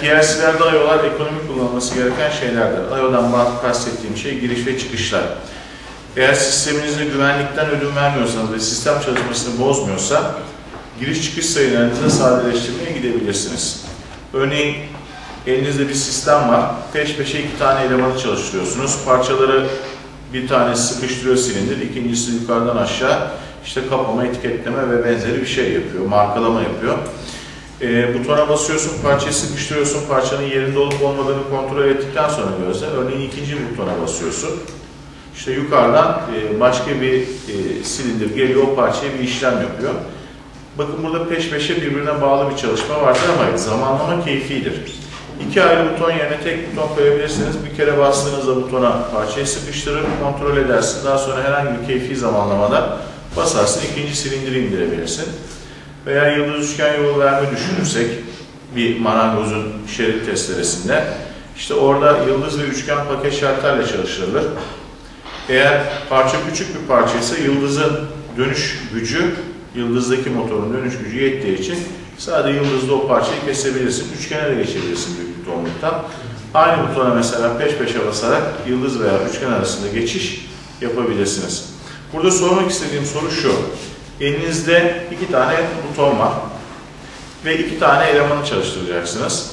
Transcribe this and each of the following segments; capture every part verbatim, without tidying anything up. P L C'lerde I O'lar ekonomik kullanılması gereken şeylerdir. I O'dan bahsettiğim şey giriş ve çıkışlar. Eğer sisteminizde güvenlikten ödün vermiyorsanız ve sistem çalışmasını bozmuyorsa giriş çıkış sayılarınızı sadeleştirmeye gidebilirsiniz. Örneğin elinizde bir sistem var, peş peşe iki tane elemanı çalıştırıyorsunuz. Parçaları bir tanesi sıkıştırıyor silindir, ikincisi yukarıdan aşağı işte kapama, etiketleme ve benzeri bir şey yapıyor, markalama yapıyor. E, butona basıyorsun, parçayı sıkıştırıyorsun, parçanın yerinde olup olmadığını kontrol ettikten sonra gözle, örneğin ikinci butona basıyorsun. İşte yukarıdan e, başka bir e, silindir geliyor, o parçaya bir işlem yapıyor. Bakın burada peş peşe birbirine bağlı bir çalışma vardır ama zamanlama keyfidir. İki ayrı buton yerine tek buton koyabilirsiniz. Bir kere bastığınızda butona parçayı sıkıştırır, kontrol edersin. Daha sonra herhangi bir keyfi zamanlamada basarsın, ikinci silindiri indirebilirsin. Veya yıldız üçgen yol verme düşünürsek bir marangozun şerit testeresinde işte orada yıldız ve üçgen paket şartlarla çalıştırılır. Eğer parça küçük bir parçaysa yıldızın dönüş gücü, yıldızdaki motorun dönüş gücü yettiği için sadece yıldızda o parçayı kesebilirsin, üçgene de geçebilirsin büyük butonluktan. Aynı butona mesela peş peşe basarak yıldız veya üçgen arasında geçiş yapabilirsiniz. Burada sormak istediğim soru şu: elinizde iki tane buton var ve iki tane elemanı çalıştıracaksınız.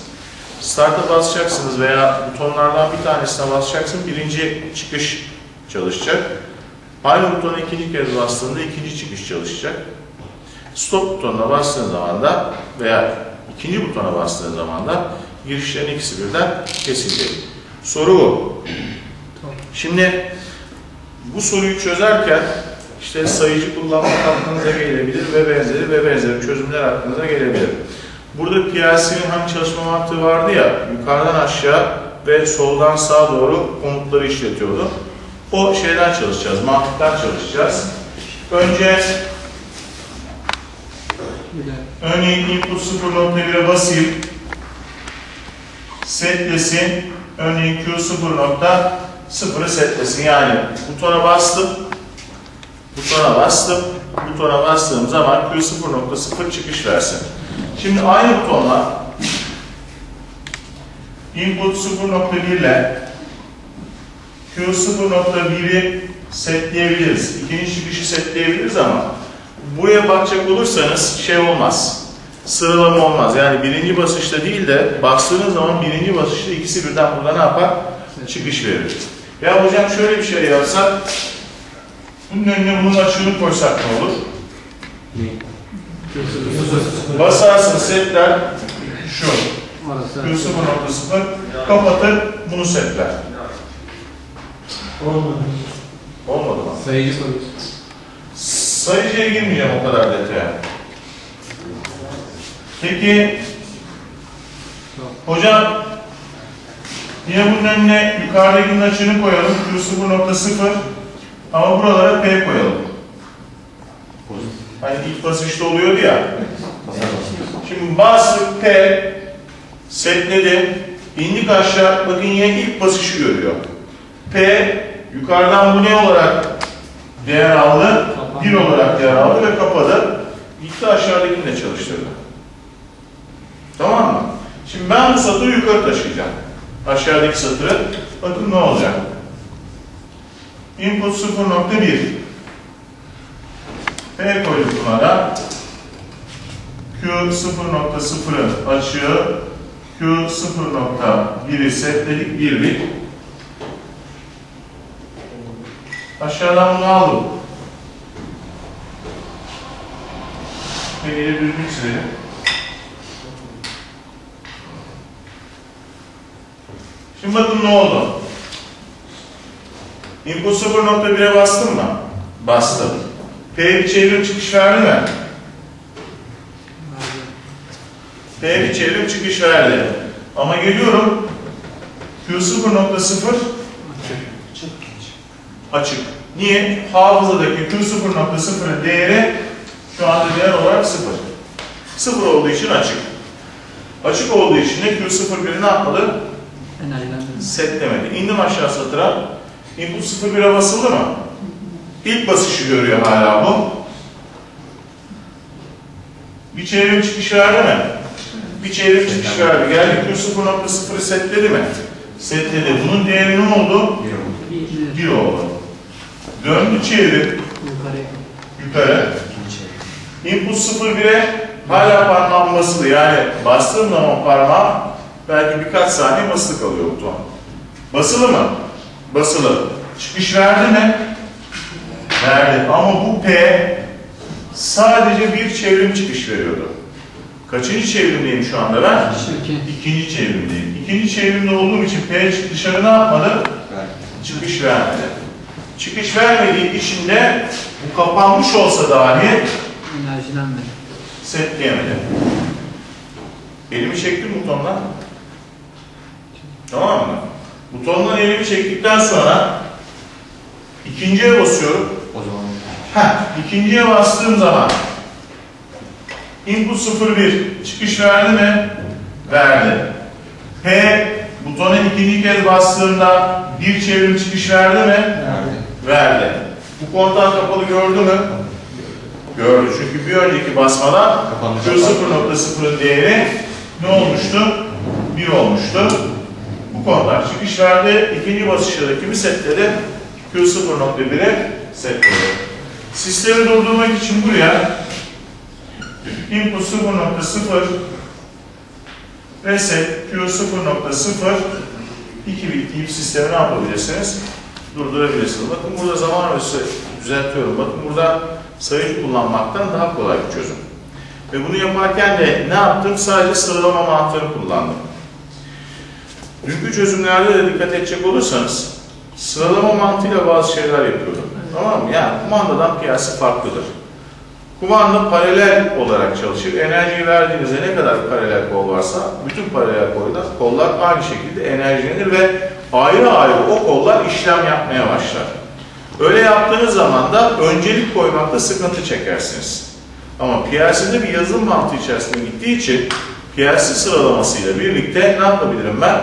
Start'a basacaksınız veya butonlardan bir tanesine basacaksın, birinci çıkış çalışacak. Aynı butona ikinci kez bastığında ikinci çıkış çalışacak. Stop butonuna bastığın zaman da veya ikinci butona bastığın zaman da girişlerin ikisi birden kesilecek. Soru bu. Şimdi bu soruyu çözerken işte sayıcı kullanmak aklınıza gelebilir ve benzeri ve benzeri çözümler aklınıza gelebilir. Burada P L C'nin hani çalışma mantığı vardı ya, yukarıdan aşağı ve soldan sağa doğru komutları işletiyordu. O şeyden çalışacağız, mantıktan çalışacağız. Önce Örneğin input sıfır nokta bir'e basayım. Setlesin. Örneğin Q sıfır nokta sıfır'ı setlesin. Yani butona bastım. Butona bastım. Butona bastığım zaman Q sıfır nokta sıfır çıkış versin. Şimdi aynı butonla input sıfır nokta bir ile Q sıfır nokta bir'i setleyebiliriz. İkinci çıkışı setleyebiliriz ama buraya bakacak olursanız şey olmaz, sıralama olmaz. Yani birinci basışta değil de bastığınız zaman birinci basışta ikisi birden burada ne yapar? Çıkış verir. Ya hocam şöyle bir şey yapsak, bunun önüne bunun açığını koysak ne olur? Basarsın setler şu, sıfır nokta sıfır kapatır, bunu setler. Olmadı. Olmadı mı? Sayıcı koyuyorsun. Sayıcıya girmeyeceğim o kadar detaya. Peki, hocam yine bunun önüne yukarıdakinin açığını koyalım, Q sıfır nokta sıfır ama buralara P koyalım. Hani ilk basışta oluyordu ya. Şimdi bastık P, setledim, indik aşağı, bakın yine ilk basışı görüyor. P, yukarıdan bu ne olarak değer aldı? bir olarak değer aldı ve kapadı. Gitti aşağıdakini de çalıştırdı. Tamam mı? Şimdi ben bu satırı yukarı taşıyacağım. Aşağıdaki satırı. Bakın ne olacak? Input sıfır nokta bir. P koyduk buna da. Q sıfır nokta sıfır'ın açığı. Q sıfır nokta bir'i setledik. bir bit. Aşağıdan bunu aldım. Ve yine düzgün çizelim. Şimdi bakın ne oldu? Input sıfır nokta bir'e bastım mı? Bastım. P'ye bir çevrim çıkış verdi mi? P'ye bir çevrim çıkış verdi. Ama geliyorum. Q sıfır nokta sıfır açık. Niye? Hafızadaki Q sıfır nokta sıfır'ın değeri şu anda değer olarak sıfır. sıfır olduğu için açık. Açık olduğu için de Q sıfır bir'i ne yapmadı? Setlemedi. İndim aşağı satıra. Input sıfır bir'e basıldı mı? İlk basışı görüyor hala bu. Bir çevrim çıkış verdi mi? bir çevrim çıkış verdi. Geldik bu sıfır nokta sıfır setledi mi? Setledi. Bunun değeri ne oldu? bir oldu. Döndü çevir. Yukarı. Input sıfır bire hala parmağım basılı. Yani bastığım zaman parmağım belki birkaç saniye basılı kalıyor bu an. Basılı mı? Basılı. Çıkış verdi mi? Verdi. Ama bu P sadece bir çevrim çıkış veriyordu. Kaçıncı çevrimdeyim şu anda ben? İki. İkinci çevrimdeyim. İkinci çevrimde olduğum için P dışarı ne yapmadı? Verdi. Çıkış vermedi. Çıkış vermediği için de bu kapanmış olsa dahi enerjilenmedi. Setleyemedi. Elimi çektim butondan. Tamam mı? Butondan elimi çektikten sonra ikinciye basıyorum. O zaman. Heh, ikinciye bastığım zaman input sıfır bir çıkış verdi mi? Verdi. P butona ikinci kez bastığımda bir çevrim çıkış verdi mi? Verdi. Verdi. Bu kontağı kapalı gördü mü? Gördü. Çünkü bir önceki basmadan şu sıfır nokta sıfırın değeri ne olmuştu? bir olmuştu. Bu kontak çıkış verdi. İkinci basışta da kimi setledi? Q sıfır nokta bire setledi. Sistemi durdurmak için buraya input sıfır nokta sıfır ve set Q sıfır nokta sıfır iki bit deyip sistemi ne yapabilirsiniz? Durdurabilirsiniz. Bakın burada zaman ölçüsü düzeltiyorum. Bakın burada sayı kullanmaktan daha kolay bir çözüm. Ve bunu yaparken de ne yaptım? Sadece sıralama mantığını kullandım. Dünkü çözümlerde de dikkat edecek olursanız sıralama mantığıyla bazı şeyler yapıyorum. Tamam mı? Yani kumandadan P L C farklıdır. Kumanda paralel olarak çalışır. Enerjiyi verdiğinizde ne kadar paralel kol varsa bütün paralel kollar, kollar aynı şekilde enerjilenir ve ayrı ayrı o kollar işlem yapmaya başlar. Öyle yaptığınız zaman da öncelik koymakta sıkıntı çekersiniz. Ama P L C'de bir yazılım mantığı içerisinde gittiği için P L C sıralamasıyla birlikte ne yapabilirim ben?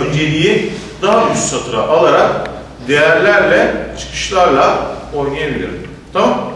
Önceliği daha üst satıra alarak değerlerle, çıkışlarla oynayabilirim. Tamam?